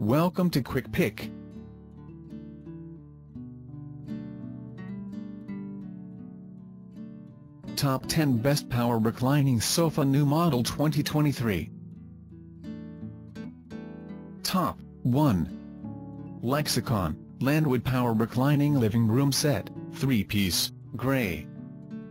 Welcome to Quick Pick. Top 10 Best Power Reclining Sofa New Model 2023. Top 1. Lexicon, Landwood Power Reclining Living Room Set, 3-piece, gray.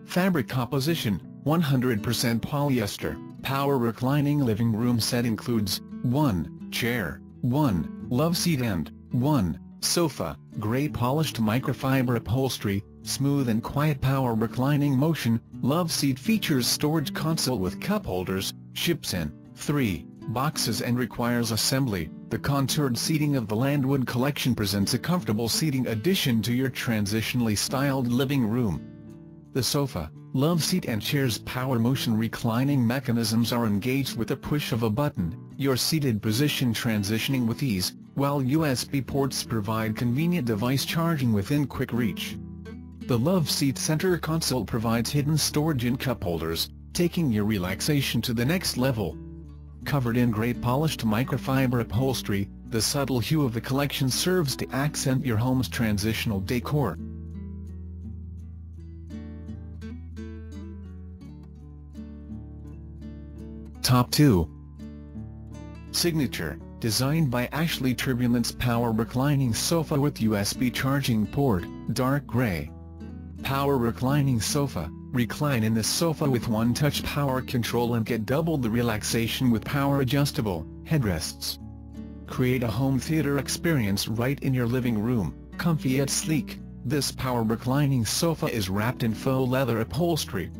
Fabric composition, 100% polyester. Power Reclining Living Room Set includes 1 chair, 1 love seat and 1 sofa. Gray polished microfiber upholstery, smooth and quiet. Power reclining motion, love seat features storage console with cup holders, ships in 3 boxes and requires assembly. The contoured seating of the Landwood collection presents a comfortable seating addition to your transitionally styled living room. The sofa, love seat and chair's power motion reclining mechanisms are engaged with the push of a button, your seated position transitioning with ease, while USB ports provide convenient device charging within quick reach. The love seat center console provides hidden storage in cup holders, taking your relaxation to the next level. Covered in gray polished microfiber upholstery, the subtle hue of the collection serves to accent your home's transitional decor. Top 2. Signature, designed by ASHLEY. Turbulance power reclining sofa with USB charging port, dark gray. Power reclining sofa, recline in the sofa with one touch power control and get double the relaxation with power adjustable headrests. Create a home theater experience right in your living room, comfy yet sleek. This power reclining sofa is wrapped in faux leather upholstery.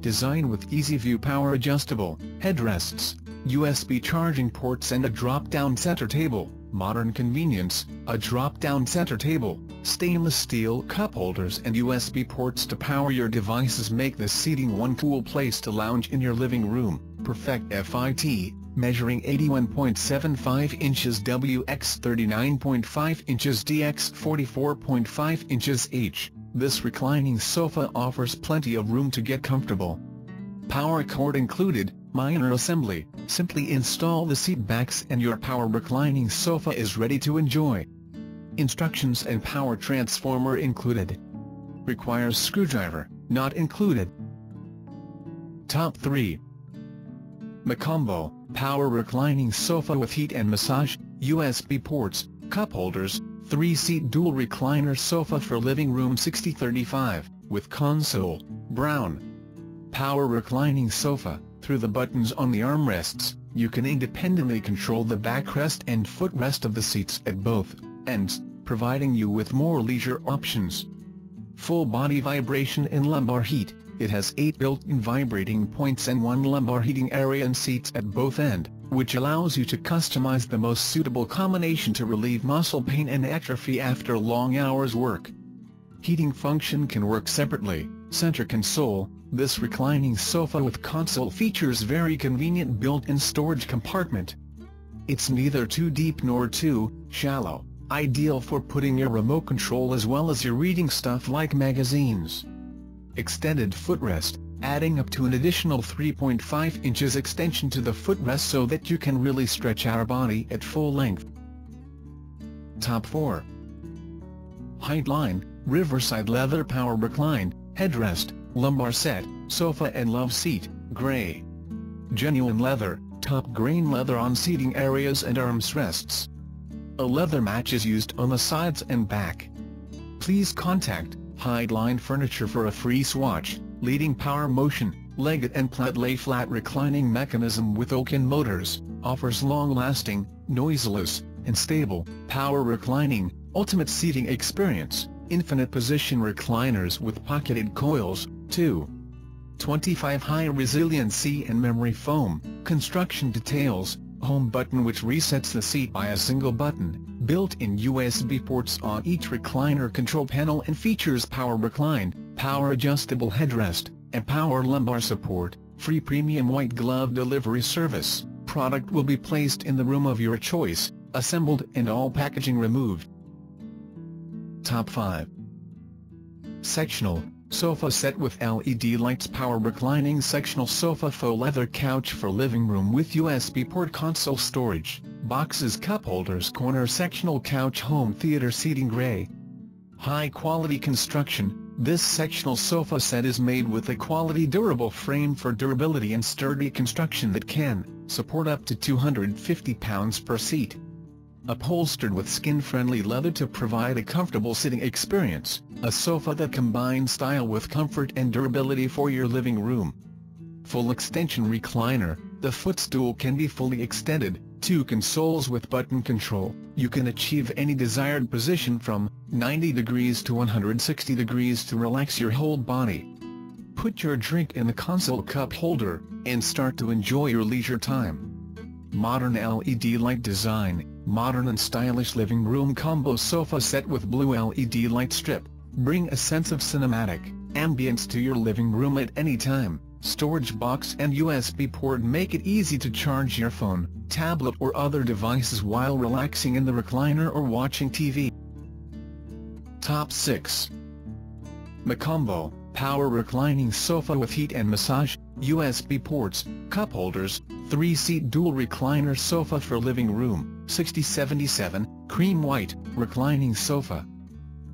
Designed with easy view power adjustable headrests, USB charging ports and a drop-down center table. Modern convenience, a drop-down center table, stainless steel cup holders and USB ports to power your devices make this seating one cool place to lounge in your living room. Perfect FIT, measuring 81.75 inches WX 39.5 inches DX 44.5 inches H, this reclining sofa offers plenty of room to get comfortable. Power cord included, minor assembly. Simply install the seat backs and your power reclining sofa is ready to enjoy. Instructions and power transformer included. Requires screwdriver, not included. Top 3. MCombo, power reclining sofa with heat and massage, USB ports, cup holders, 3-seat dual recliner sofa for living room 6035, with console, brown. Power reclining sofa. Through the buttons on the armrests, you can independently control the backrest and footrest of the seats at both ends, providing you with more leisure options. Full body vibration and lumbar heat, it has 8 built-in vibrating points and 1 lumbar heating area and seats at both ends, which allows you to customize the most suitable combination to relieve muscle pain and atrophy after long hours work. Heating function can work separately. Center console, this reclining sofa with console features very convenient built-in storage compartment. It's neither too deep nor too shallow, ideal for putting your remote control as well as your reading stuff like magazines. Extended footrest, adding up to an additional 3.5 inches extension to the footrest so that you can really stretch our body at full length. Top 4. Hydeline Riverside leather power reclined, headrest, lumbar set, sofa and love seat, gray. Genuine leather, top grain leather on seating areas and armrests. A leather match is used on the sides and back. Please contact Hydeline Furniture for a free swatch. Leading power motion, Leggett and Platt lay flat reclining mechanism with Oaken Motors, offers long-lasting, noiseless, and stable power reclining, ultimate seating experience. Infinite position recliners with pocketed coils, 2.25 high resiliency and memory foam. Construction details, home button which resets the seat by a single button, built-in USB ports on each recliner control panel and features power reclined, power adjustable headrest, and power lumbar support. Free premium white glove delivery service. Product will be placed in the room of your choice, assembled and all packaging removed. Top 5. Sectional, sofa set with LED lights. Power reclining sectional sofa, faux leather couch for living room with USB port, console storage, boxes, cup holders, corner sectional couch, home theater seating, gray. High quality construction, this sectional sofa set is made with a quality durable frame for durability and sturdy construction that can support up to 250 pounds per seat. Upholstered with skin-friendly leather to provide a comfortable sitting experience, a sofa that combines style with comfort and durability for your living room. Full extension recliner, the footstool can be fully extended, two consoles with button control, you can achieve any desired position from 90 degrees to 160 degrees to relax your whole body. Put your drink in the console cup holder, and start to enjoy your leisure time. Modern LED light design, modern and stylish living room combo sofa set with blue LED light strip. Bring a sense of cinematic ambience to your living room at any time. Storage box and USB port make it easy to charge your phone, tablet or other devices while relaxing in the recliner or watching TV. Top 6. MCombo, power reclining sofa with heat and massage, USB ports, cup holders, 3-seat dual recliner sofa for living room, 6077, cream white, reclining sofa.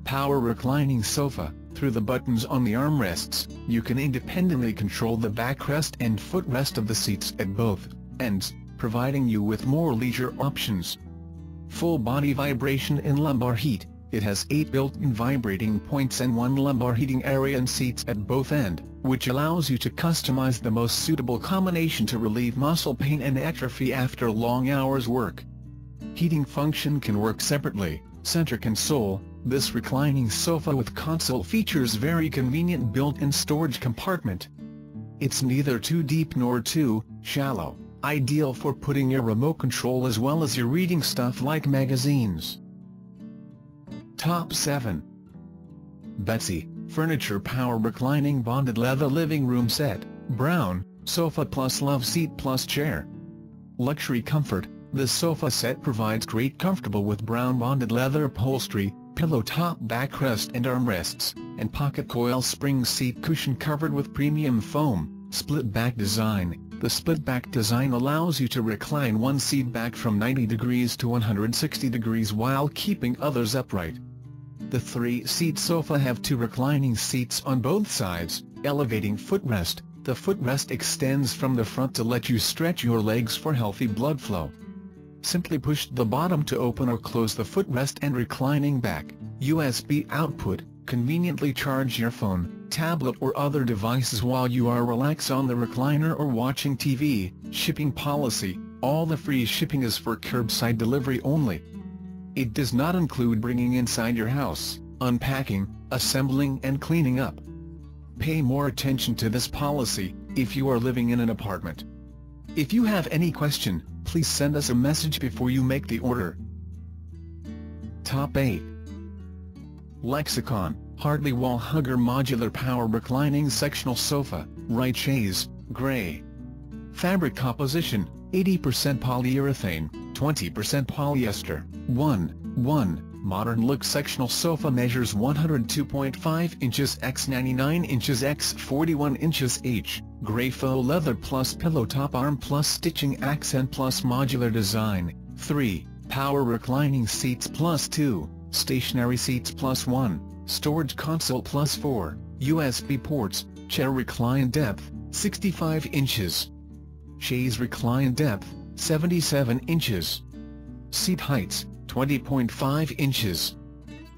Power reclining sofa, through the buttons on the armrests, you can independently control the backrest and footrest of the seats at both ends, providing you with more leisure options. Full body vibration and lumbar heat, it has 8 built-in vibrating points and 1 lumbar heating area and seats at both ends, which allows you to customize the most suitable combination to relieve muscle pain and atrophy after long hours work. Heating function can work separately, center console, this reclining sofa with console features very convenient built-in storage compartment. It's neither too deep nor too shallow, ideal for putting your remote control as well as your reading stuff like magazines. Top 7. Betsy Furniture power reclining bonded leather living room set, brown, sofa plus love seat plus chair. Luxury comfort, this sofa set provides great comfortable with brown bonded leather upholstery, pillow top backrest and armrests, and pocket coil spring seat cushion covered with premium foam, split back design. The split back design allows you to recline one seat back from 90 degrees to 160 degrees while keeping others upright. The 3-seat sofa have 2 reclining seats on both sides, elevating footrest, the footrest extends from the front to let you stretch your legs for healthy blood flow. Simply push the bottom to open or close the footrest and reclining back, USB output, conveniently charge your phone, tablet or other devices while you are relaxed on the recliner or watching TV. Shipping policy, all the free shipping is for curbside delivery only. It does not include bringing inside your house, unpacking, assembling and cleaning up. Pay more attention to this policy if you are living in an apartment. If you have any question, please send us a message before you make the order. Top 8. Lexicon Hartley wall hugger modular power reclining sectional sofa, right chaise, gray. Fabric composition, 80% polyurethane, 20% polyester, 1:1. Modern look sectional sofa measures 102.5 inches x 99 inches x 41 inches h, gray faux leather plus pillow top arm plus stitching accent plus modular design, 3, power reclining seats plus 2, stationary seats plus 1. Storage console plus 4, USB ports, chair recline depth, 65 inches. Chaise recline depth, 77 inches. Seat heights, 20.5 inches.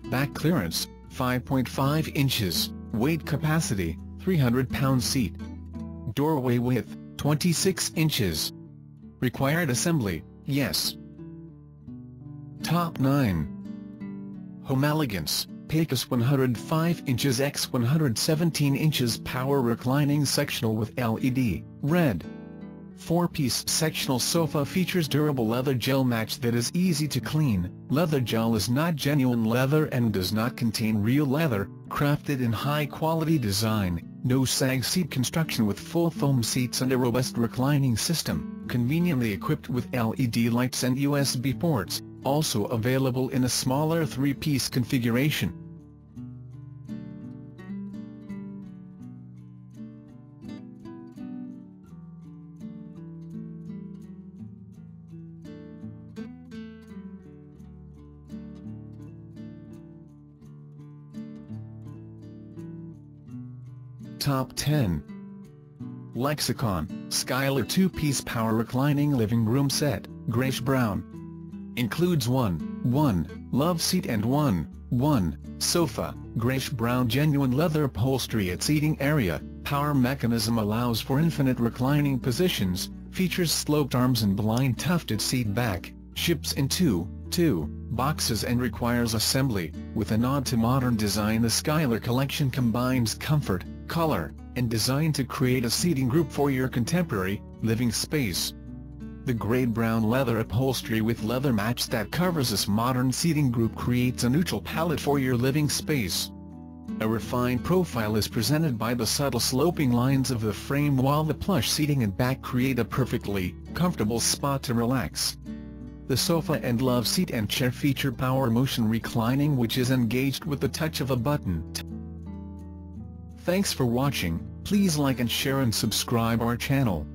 Back clearance, 5.5 inches. Weight capacity, 300 pound seat. Doorway width, 26 inches. Required assembly, yes. Top 9. Homelegance Pecos 105 inches x 117 inches power reclining sectional with LED, red. 4-piece sectional sofa features durable leather gel match that is easy to clean. Leather gel is not genuine leather and does not contain real leather, crafted in high-quality design, no sag seat construction with full foam seats and a robust reclining system, conveniently equipped with LED lights and USB ports, also available in a smaller 3-piece configuration. Top 10. Lexicon, Schuyler two-piece power reclining living room set, grayish-brown. Includes 1 love seat and 1 sofa, grayish-brown genuine leather upholstery. Its seating area, power mechanism allows for infinite reclining positions, features sloped arms and blind tufted seat back, ships in two boxes and requires assembly. With a nod to modern design, the Schuyler collection combines comfort, color, and design to create a seating group for your contemporary living space. The grey brown leather upholstery with leather mats that covers this modern seating group creates a neutral palette for your living space. A refined profile is presented by the subtle sloping lines of the frame, while the plush seating and back create a perfectly comfortable spot to relax. The sofa and love seat and chair feature power motion reclining, which is engaged with the touch of a button. Thanks for watching. Please like and share and subscribe our channel.